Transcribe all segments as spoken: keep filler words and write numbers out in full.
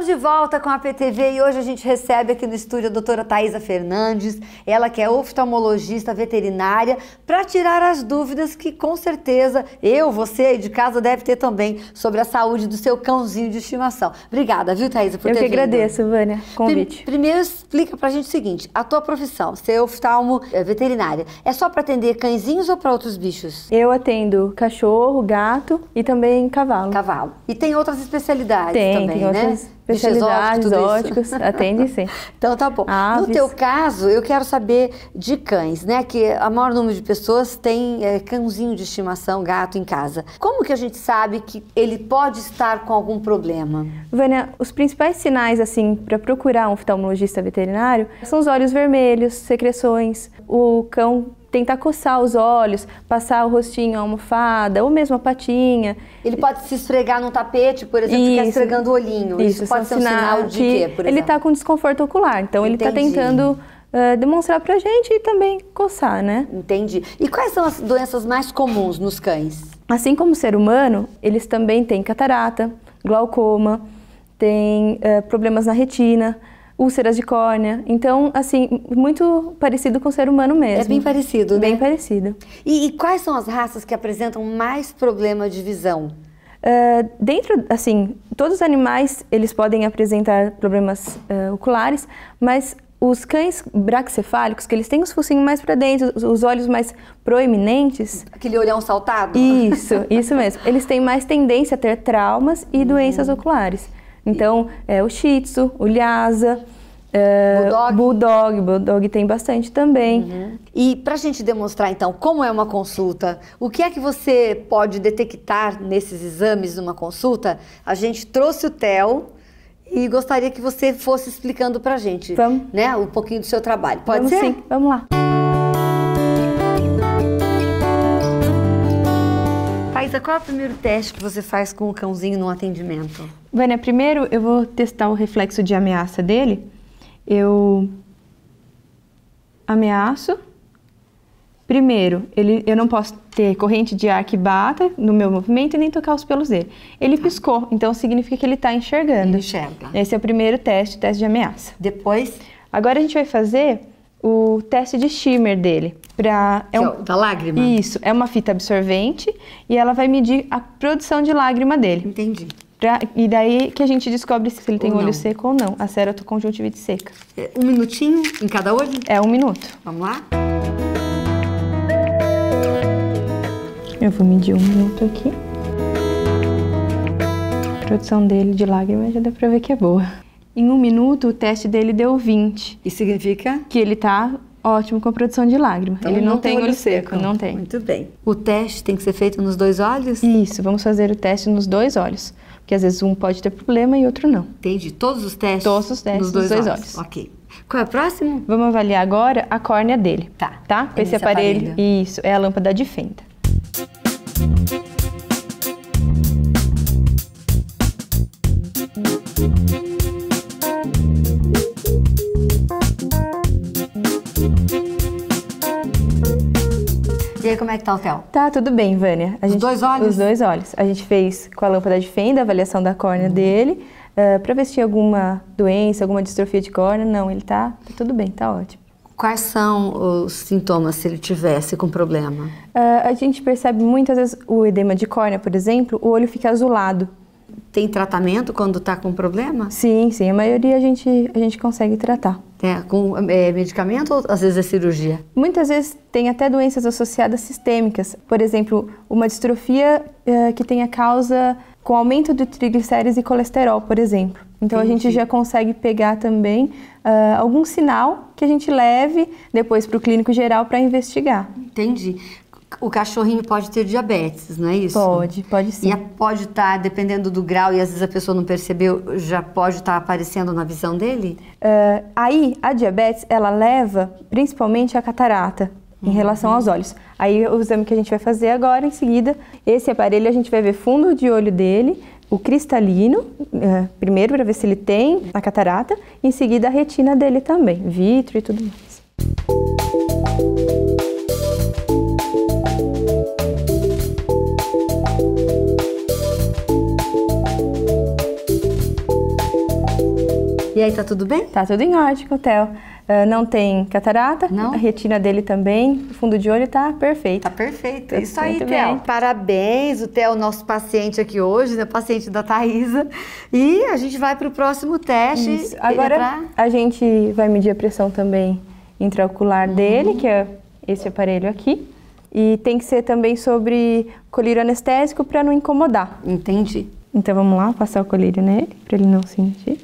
Estamos de volta com a P T V e hoje a gente recebe aqui no estúdio a doutora Thaísa Fernandes, ela que é oftalmologista veterinária, para tirar as dúvidas que com certeza eu, você aí de casa deve ter também sobre a saúde do seu cãozinho de estimação. Obrigada, viu, Thaísa, por ter vindo. Eu que agradeço, Vânia, convite. Primeiro explica pra gente o seguinte, a tua profissão, ser oftalmo veterinária, é só para atender cãezinhos ou para outros bichos? Eu atendo cachorro, gato e também cavalo. Cavalo. E tem outras especialidades tem, também, tem né? Outras... especialidades, exóticos, atende sim. Então tá bom. Aves. No teu caso, eu quero saber de cães, né? Que o maior número de pessoas tem é, cãozinho de estimação, gato em casa. Como que a gente sabe que ele pode estar com algum problema? Vânia, os principais sinais, assim, para procurar um oftalmologista veterinário são os olhos vermelhos, secreções, o cão tentar coçar os olhos, passar o rostinho à almofada, ou mesmo a patinha. Ele pode se esfregar num tapete, por exemplo, ficar esfregando o olhinho. Isso, Isso pode ser um sinal de quê, por exemplo? Ele está com desconforto ocular, então Entendi. ele está tentando uh, demonstrar pra gente e também coçar, né? Entendi. E quais são as doenças mais comuns nos cães? Assim como o ser humano, eles também têm catarata, glaucoma, têm uh, problemas na retina, úlceras de córnea, então, assim, muito parecido com o ser humano mesmo. É bem parecido, né? Bem parecido. E, e quais são as raças que apresentam mais problema de visão? Uh, dentro, assim, todos os animais, eles podem apresentar problemas uh, oculares, mas os cães braquicefálicos, que eles têm os focinhos mais para dentro, os, os olhos mais proeminentes... Aquele olhão saltado? Isso, isso mesmo. Eles têm mais tendência a ter traumas e uhum. doenças oculares. Então, é, o Shih Tzu, o Lhasa, é, Bulldog. Bulldog, Bulldog tem bastante também. Uhum. E pra gente demonstrar, então, como é uma consulta, o que é que você pode detectar nesses exames numa consulta? A gente trouxe o Théo e gostaria que você fosse explicando pra gente, Vamos. né, um pouquinho do seu trabalho. Pode Vamos ser? Sim. Vamos lá. Thaísa, qual é o primeiro teste que você faz com o cãozinho no atendimento? Vânia, primeiro eu vou testar o reflexo de ameaça dele. Eu ameaço. Primeiro, ele, eu não posso ter corrente de ar que bata no meu movimento e nem tocar os pelos dele. Ele tá. piscou, então significa que ele está enxergando. Ele enxerga. Esse é o primeiro teste, teste de ameaça. Depois? Agora a gente vai fazer o teste de Schirmer dele. Pra, é um, da lágrima? Isso, é uma fita absorvente e ela vai medir a produção de lágrima dele. Entendi. Pra, e daí que a gente descobre se ele tem ou olho não. seco ou não, a ceratoconjuntivite seca. É um minutinho em cada olho? É um minuto. Vamos lá? Eu vou medir um minuto aqui. A produção dele de lágrima já dá pra ver que é boa. Em um minuto o teste dele deu vinte. Isso significa? Que ele tá ótimo com a produção de lágrima. Então, ele não, não tem, tem olho seco. seco. Não tem. Muito bem. O teste tem que ser feito nos dois olhos? Isso, vamos fazer o teste nos dois olhos. Porque às vezes um pode ter problema e outro não. Entendi. Todos os testes? Todos os testes nos dois, dois olhos. olhos. Ok. Qual é o próximo? Vamos avaliar agora a córnea dele. Tá. Tá? Com esse aparelho. aparelho. Isso, é a lâmpada de fenda. E aí, como é que tá o Théo? Tá tudo bem, Vânia. A gente, os dois olhos? Os dois olhos. A gente fez com a lâmpada de fenda a avaliação da córnea uhum. dele, uh, pra ver se tinha alguma doença, alguma distrofia de córnea. Não, ele tá, tá tudo bem, tá ótimo. Quais são os sintomas se ele tivesse com problema? Uh, a gente percebe muitas vezes o edema de córnea, por exemplo, o olho fica azulado. Tem tratamento quando tá com problema? Sim, sim. A maioria a gente, a gente consegue tratar. É, com é, medicamento ou às vezes é cirurgia? Muitas vezes tem até doenças associadas sistêmicas. Por exemplo, uma distrofia é, que tenha causa com aumento de triglicérides e colesterol, por exemplo. Então Entendi. a gente já consegue pegar também uh, algum sinal que a gente leve depois para o clínico geral para investigar. Entendi. O cachorrinho pode ter diabetes, não é isso? Pode, pode sim. E pode estar, dependendo do grau, e às vezes a pessoa não percebeu, já pode estar aparecendo na visão dele? Uh, aí, a diabetes, ela leva principalmente a catarata, uhum. em relação aos olhos. Aí, o exame que a gente vai fazer agora, em seguida, esse aparelho, a gente vai ver fundo de olho dele, o cristalino, uh, primeiro para ver se ele tem a catarata, em seguida a retina dele também, vítreo e tudo mais. E aí, tá tudo bem? Tá tudo em ótimo, Théo. Uh, não tem catarata, não. A retina dele também, o fundo de olho tá perfeito. Tá perfeito, tá isso aí, Théo. Parabéns, o Théo, nosso paciente aqui hoje, né? Paciente da Thaísa. E a gente vai pro próximo teste. Isso. Agora é pra... a gente vai medir a pressão também intraocular uhum. dele, que é esse aparelho aqui. E tem que ser também sobre colírio anestésico para não incomodar. Entendi. Então vamos lá, passar o colírio nele, para ele não sentir.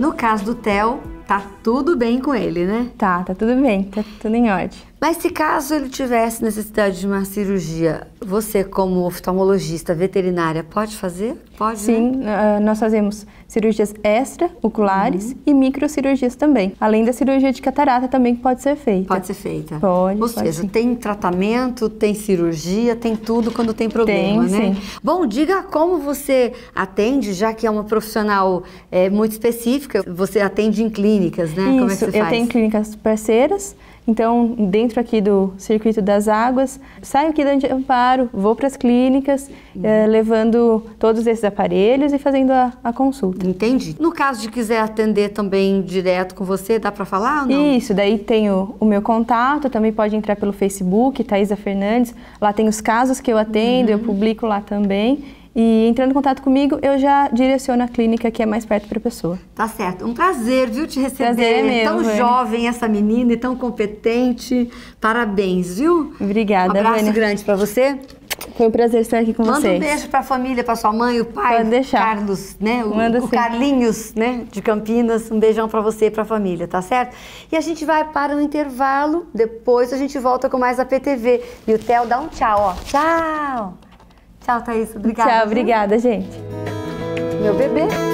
No caso do Théo, tá tudo bem com ele, né? Tá, tá tudo bem, tá tudo em ordem. Mas se caso ele tivesse necessidade de uma cirurgia, você como oftalmologista veterinária pode fazer? Pode, Sim, né? Nós fazemos cirurgias extraoculares uhum. e microcirurgias também. Além da cirurgia de catarata também que pode ser feita. Pode ser feita? Pode, Ou pode, seja, sim. tem tratamento, tem cirurgia, tem tudo quando tem problema, tem, né? Sim. Bom, diga como você atende, já que é uma profissional é, muito específica, você atende em clínicas, né? Isso, como é que você faz? Eu tenho clínicas parceiras. Então, dentro aqui do circuito das águas, saio aqui da Amparo, vou para as clínicas, uhum. eh, levando todos esses aparelhos e fazendo a, a consulta. Entendi. No caso de quiser atender também direto com você, dá para falar ou não? Isso, daí tem o, o meu contato, também pode entrar pelo Facebook, Thaísa Fernandes, lá tem os casos que eu atendo, uhum. eu publico lá também. E entrando em contato comigo, eu já direciono a clínica que é mais perto para a pessoa. Tá certo. Um prazer, viu, te receber. Prazer mesmo. Tão Vânia. Jovem essa menina e tão competente. Parabéns, viu? Obrigada, Vânia. Um abraço grande para você. Foi um prazer estar aqui com Manda vocês. Manda um beijo para a família, para sua mãe, o pai, Pode deixar. Carlos, né? O, Manda o Carlinhos, né? De Campinas. Um beijão para você e para a família, tá certo? E a gente vai para um intervalo. Depois a gente volta com mais a P T V. E o Théo dá um tchau, ó. Tchau! Tchau, Thaís. Obrigada. Tchau, obrigada, gente. Meu bebê.